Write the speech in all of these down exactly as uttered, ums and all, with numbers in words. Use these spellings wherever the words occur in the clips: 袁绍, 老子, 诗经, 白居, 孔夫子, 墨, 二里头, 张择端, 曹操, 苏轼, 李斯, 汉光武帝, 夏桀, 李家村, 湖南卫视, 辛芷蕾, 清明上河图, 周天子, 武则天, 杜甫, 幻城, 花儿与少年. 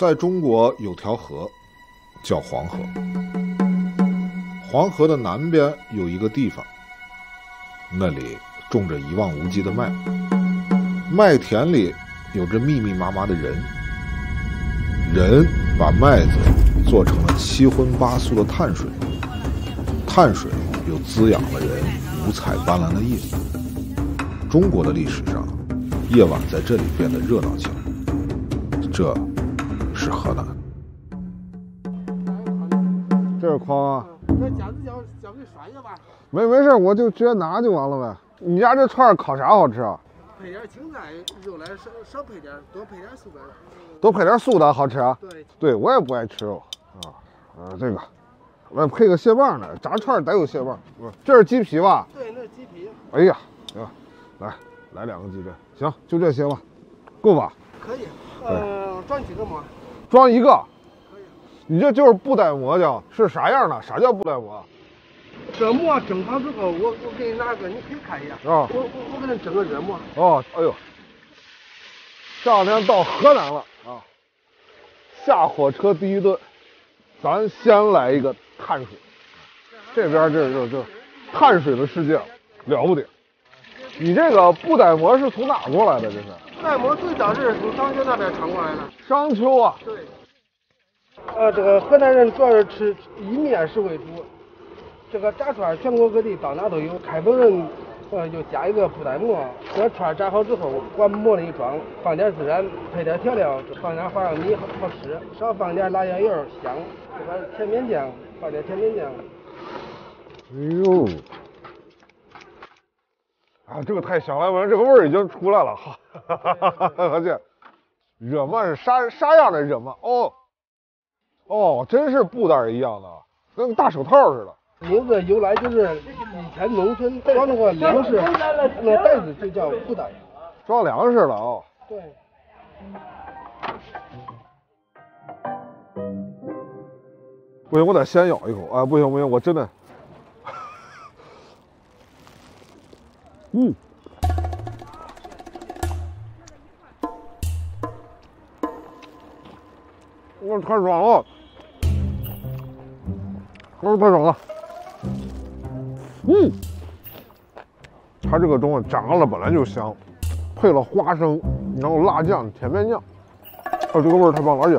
在中国有条河叫黄河，黄河的南边有一个地方，那里种着一望无际的麦，麦田里有着密密麻麻的人，人把麦子做成了七荤八素的碳水，碳水又滋养了人五彩斑斓的夜。中国的历史上，夜晚在这里变得热闹起来，这是河南。这是筐啊，那饺子饺饺子甩一个吧。没没事，我就直接拿就完了呗。你家这串烤啥好吃啊？配点芹菜肉来，少少配点，多配点素的。多配点素的好吃啊？对，对我也不爱吃肉啊。呃，这个，我配个蟹棒的，炸串得有蟹棒。这是鸡皮吧？对，那是鸡皮。哎呀，行，来来两个鸡胗，行，就这些吧，够吧？可以，呃，装几个馍？装一个。可以。你这就是布袋馍叫，是啥样的？啥叫布袋馍？ 这馍整好之后，我我给你拿个，你可以看一下。啊、哦，我我我给你整个热馍。哦，哎呦，这两天到河南了啊，下火车第一顿，咱先来一个碳水。这边这这这碳水的世界了不得。你这个布袋馍是从哪过来的？这是布袋馍最早是从商丘那边传过来的。商丘啊。对。呃，这个河南人主要是吃以面食为主。 这个炸串全国各地到哪都有，开封人呃就加一个布袋馍，这串炸好之后往馍里装，放点孜然，配点调料，放点花生米好好吃，少放点辣椒油香，这个甜面酱放点甜面酱。哎呦，啊这个太香了，这个味儿已经出来了哈，哈哈哈哈哈！这热馍是啥啥样的热馍？哦哦，真是布袋一样的，跟大手套似的。 名字由来就是以前农村装那个粮食，那袋子就叫布袋，装粮食了啊。对。不行，我得先咬一口啊！不行不行，我真的，嗯，我太爽了，我太爽了。 嗯，它这个东西炸了本来就香，配了花生，然后辣酱、甜面酱，啊，这个味儿太棒了，而且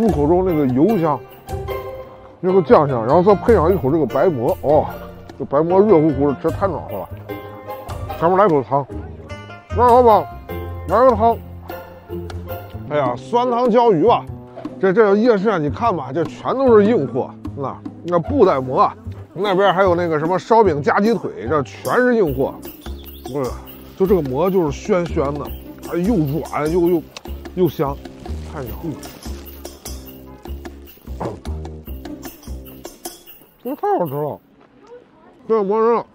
入口中那个油香，那个酱香，然后再配上一口这个白馍，哦，这白馍热乎乎的，这太暖和了。前面来口汤，那老板来个汤，哎呀，酸汤浇鱼吧，这这夜市啊，你看吧，这全都是硬货，那那布袋馍啊。 那边还有那个什么烧饼夹鸡腿，这全是硬货。哎呀，就这个馍就是暄暄的，哎，又软又又又香，太香了！这太好吃了，这个馍上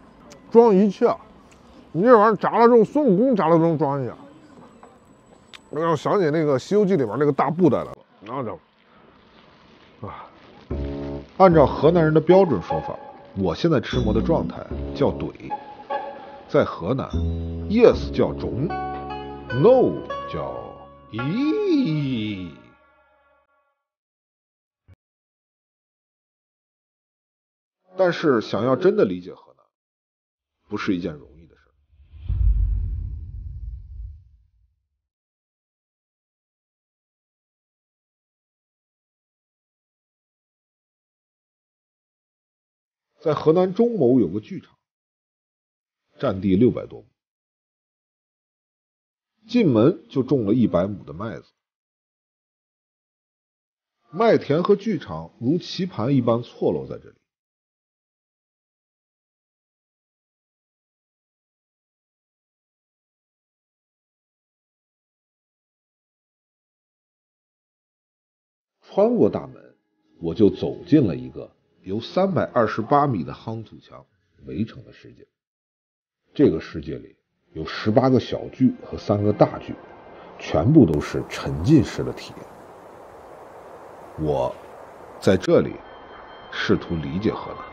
装一切，你这玩意儿炸了之后，孙悟空炸了之后装一下，让我想起那个《西游记》里边那个大布袋来了，然后就啊。 按照河南人的标准说法，我现在吃馍的状态叫怼，在河南 ，yes 叫中 ，no 叫咦。但是想要真的理解河南，不是一件容易的事。在河南中牟有个剧场，占地六百多亩，进门就种了一百亩的麦子。麦田和剧场如棋盘一般错落在这里。穿过大门，我就走进了一个 由三百二十八米的夯土墙围成的世界，这个世界里有十八个小剧和三个大剧，全部都是沉浸式的体验。我在这里试图理解河南，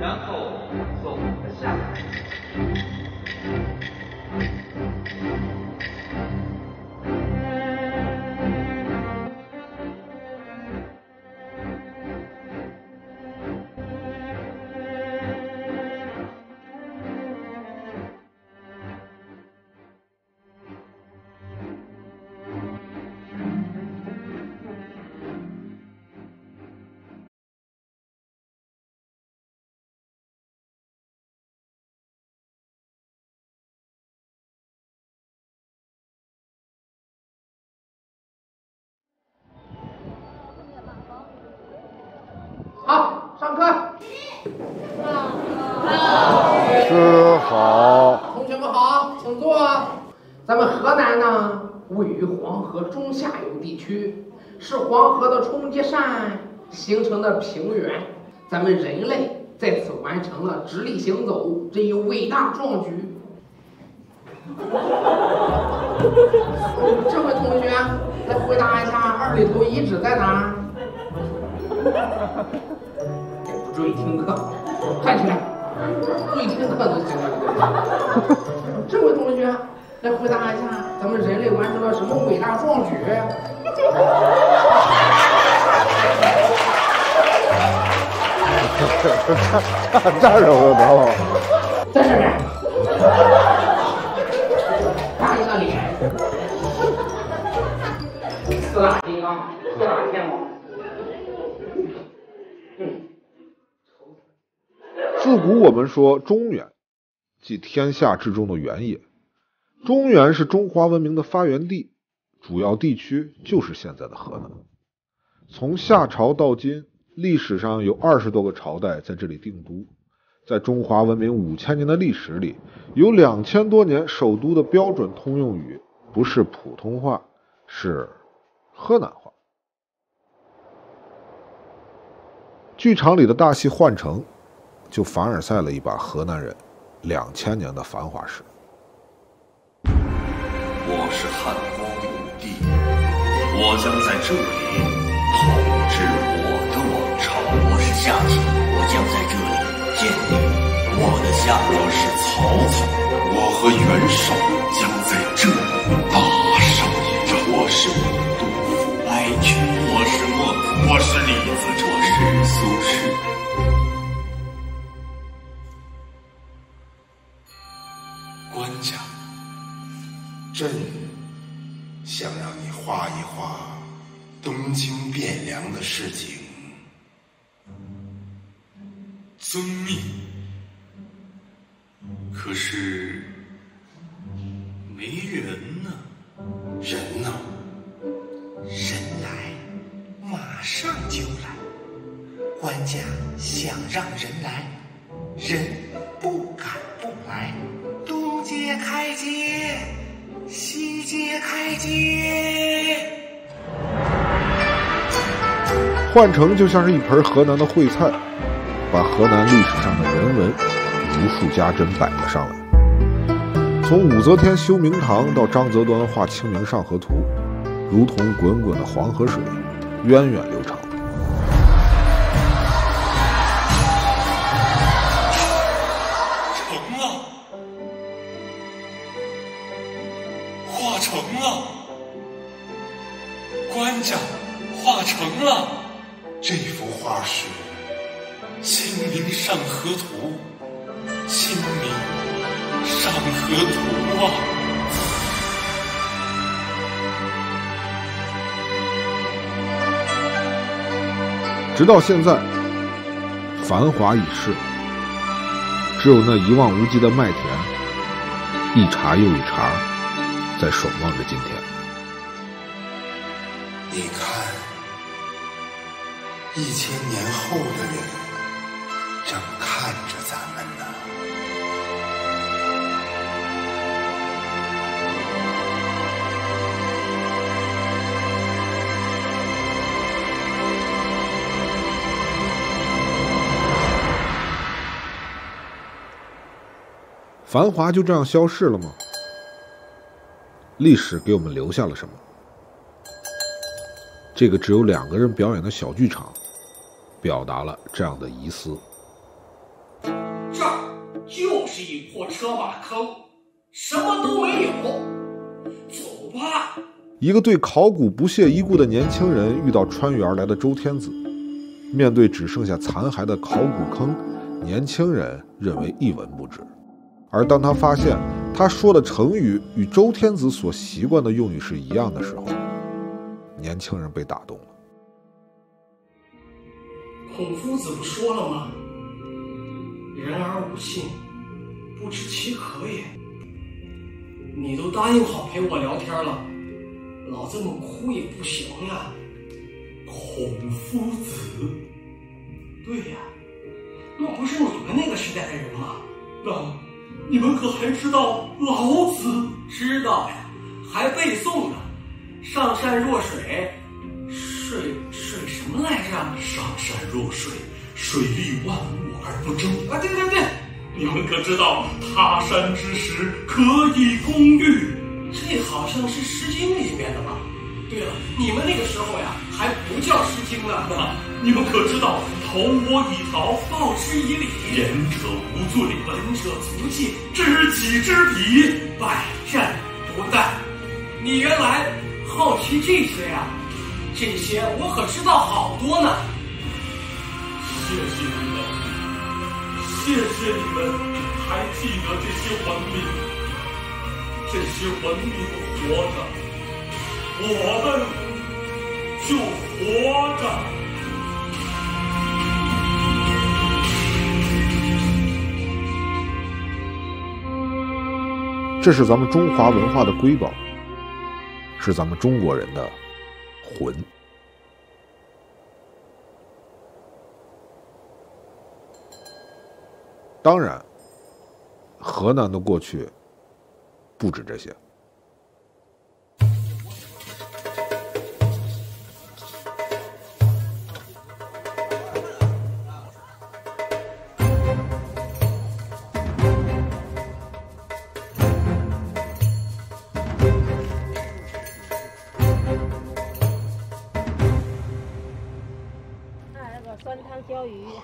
然后走下来，嗯上课。吃好。同学们好，请坐。咱们河南呢，位于黄河中下游地区，是黄河的冲积扇形成的平原。咱们人类在此完成了直立行走这一伟大壮举。 这位同学，来回答一下二里头遗址在哪？不注意听课，站起来，注意听课就行了。这位同学，来回答一下，咱们人类完成了什么伟大壮举？站着我得了，在这边。 四大金刚，四大天王。嗯、自古我们说中原，即天下之中的原野。中原是中华文明的发源地，主要地区就是现在的河南。从夏朝到今，历史上有二十多个朝代在这里定都。 在中华文明五千年的历史里，有两千多年首都的标准通用语不是普通话，是河南话。剧场里的大戏《幻城》就凡尔赛了一把河南人两千年的繁华史。我是汉光武帝，我将在这里统治我的王朝。我是夏桀，我将在这里。 建立我的下落是曹操，我和袁绍将在这里大胜一仗。我是杜甫、白居，我是墨，我是李斯，我是苏轼。官家，朕想让你画一画东京汴梁的市井。 遵命。可是没人呢。人呢？人来，马上就来。官家想让人来，人不敢不来。东街开街，西街开街。幻城就像是一盆河南的烩菜。 把河南历史上的人文如数家珍摆了上来，从武则天修明堂到张择端画《清明上河图》，如同滚滚的黄河水，源远流长。成了，画成了，官家画成了，这幅画是。 《清明上河图》，《清明上河图》啊！直到现在，繁华已逝，只有那一望无际的麦田，一茬又一茬，在守望着今天。你看，一千年后的人。 正看着咱们呢。繁华就这样消逝了吗？历史给我们留下了什么？这个只有两个人表演的小剧场，表达了这样的疑思。 这儿就是一破车马坑，什么都没有。走吧。一个对考古不屑一顾的年轻人遇到穿越而来的周天子，面对只剩下残骸的考古坑，年轻人认为一文不值。而当他发现他说的成语与周天子所习惯的用语是一样的时候，年轻人被打动了。孔夫子不说了吗？ 人而无信，不知其可也。你都答应好陪我聊天了，老这么哭也不行呀。孔夫子对呀，那不是你们那个时代的人吗？那你们可还知道老子？知道呀，还背诵呢。上善若水，水水什么来着？上善若水，水利万物而不争。啊，对对对，你们可知道他山之石，可以攻玉？这好像是《诗经》里面的吧？对了，你们那个时候呀，还不叫《诗经》呢。啊，你们可知道投我以桃，报之以李？言者无罪，闻者足戒，知己知彼，百战不殆。你原来好奇这些呀？这些我可知道好多呢。谢谢你们，谢谢你们还记得这些文明，这些文明活着。我们就活着。这是咱们中华文化的瑰宝，是咱们中国人的魂。当然，河南的过去不止这些。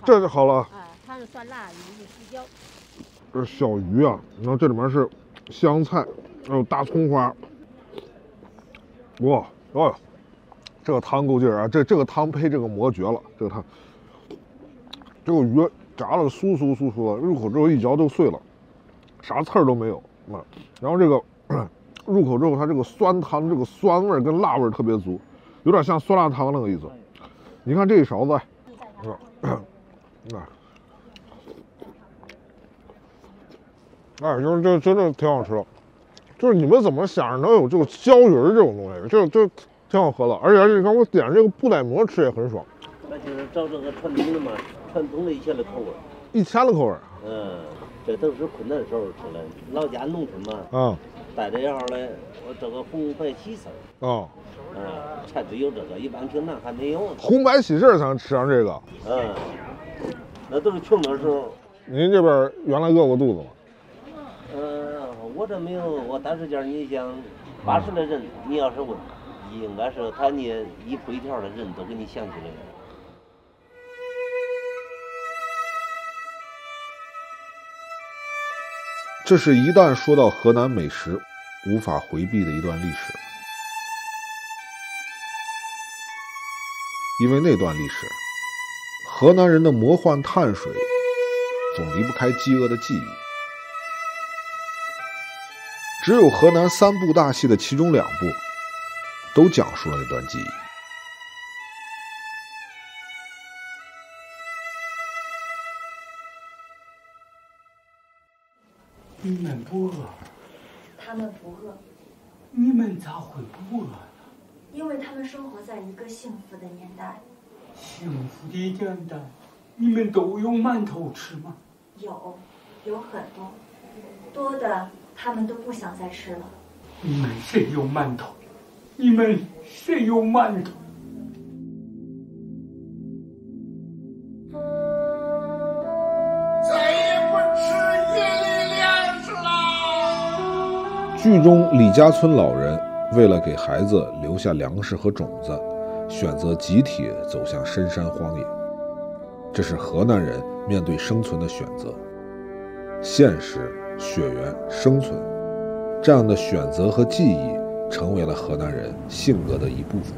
这就好了啊！它是酸辣鱼，是胡椒。这小鱼啊，然后这里面是香菜，还有大葱花。哇哦，这个汤够劲儿啊！这这个汤配这个馍绝了，这个汤。这个鱼炸了酥酥酥酥的，入口之后一嚼就碎了，啥刺儿都没有啊。然后这个入口之后，它这个酸汤这个酸味跟辣味特别足，有点像酸辣汤那个意思。你看这一勺子。哎，就是这真的挺好吃的，就是你们怎么想着能有这个鲛鱼这种东西，就就挺好喝的，而且而且你看我点这个布袋馍吃也很爽。那就是照这个串通的嘛，串通的一千的口味，一千的口味。嗯，这都是困难时候吃的，老家农村嘛。嗯。带这样嘞，我这个红白喜事儿啊，嗯，才只有这个，一般平常还没有。红白喜事儿才能吃上这个。嗯，那都是穷的时候。您这边原来饿过肚子吗？嗯、呃，我这没有，我当时讲你想八十的人，你要是问，应该是他你一步一条的人都给你想起来了。这是一旦说到河南美食，无法回避的一段历史，因为那段历史，河南人的魔幻碳水总离不开饥饿的记忆。只有河南三部大戏的其中两部，都讲述了那段记忆。你们不饿，他们不饿，你们咋会不饿呢？因为他们生活在一个幸福的年代。幸福的年代，你们都有馒头吃吗？有，有很多，多的他们都不想再吃了。你们谁有馒头？你们谁有馒头？剧中李家村老人为了给孩子留下粮食和种子，选择集体走向深山荒野，这是河南人面对生存的选择。现实、血缘、生存，这样的选择和记忆成为了河南人性格的一部分。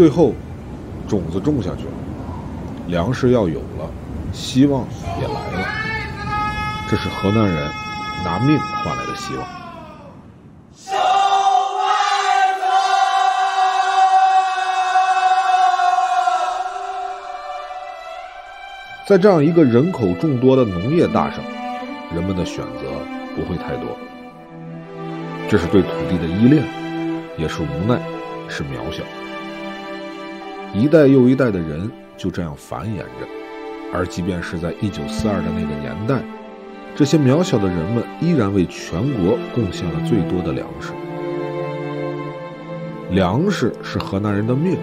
最后种子种下去了，粮食要有了，希望也来了，这是河南人拿命换来的希望。在这样一个人口众多的农业大省，人们的选择不会太多，这是对土地的依恋，也是无奈，是渺小。一代又一代的人就这样繁衍着，而即便是在一九四二的那个年代，这些渺小的人们依然为全国贡献了最多的粮食。粮食是河南人的命，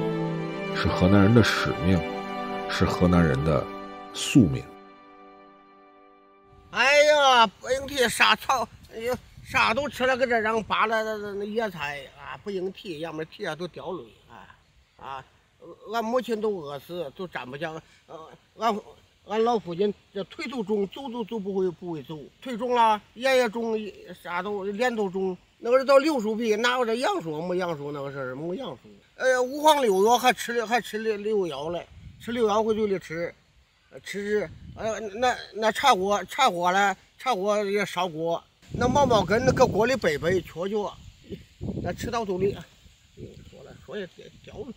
是河南人的使命，是河南人的宿命。哎呀，不应替啥草，哎呦，啥都吃了，搁这让扒了那野菜啊，不应替，要么替啊都掉泪啊啊！俺母亲都饿死，都站不下。俺俺老父亲这腿都肿，走都走不会不会走，腿肿了，眼也肿，啥都脸都肿。那个是到柳树皮，哪有这杨树没杨树那个事儿没杨树。哎呀，五黄六药还吃了还吃了六药嘞，吃六药回去里吃。吃呃那那柴火柴火嘞，柴火也烧锅，那毛毛根那搁锅里背背搓搓，那吃到肚里，说了说也掉了。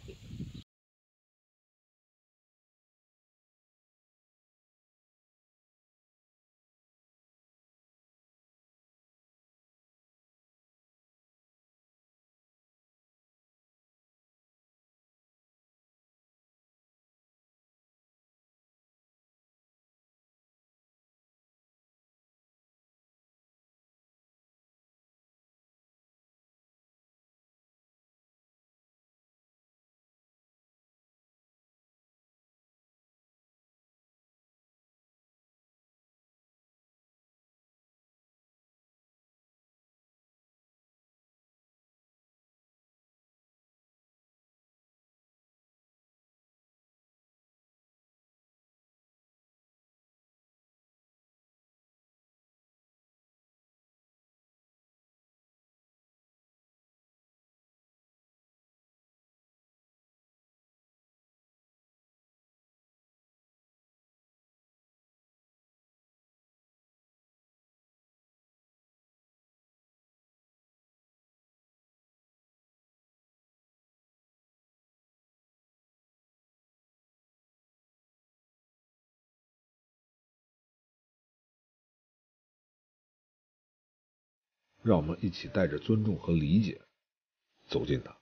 让我们一起带着尊重和理解走进它。